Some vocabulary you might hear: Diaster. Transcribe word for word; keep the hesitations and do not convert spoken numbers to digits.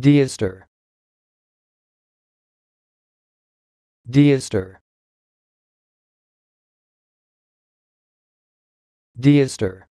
Diaster. Diaster. Diaster.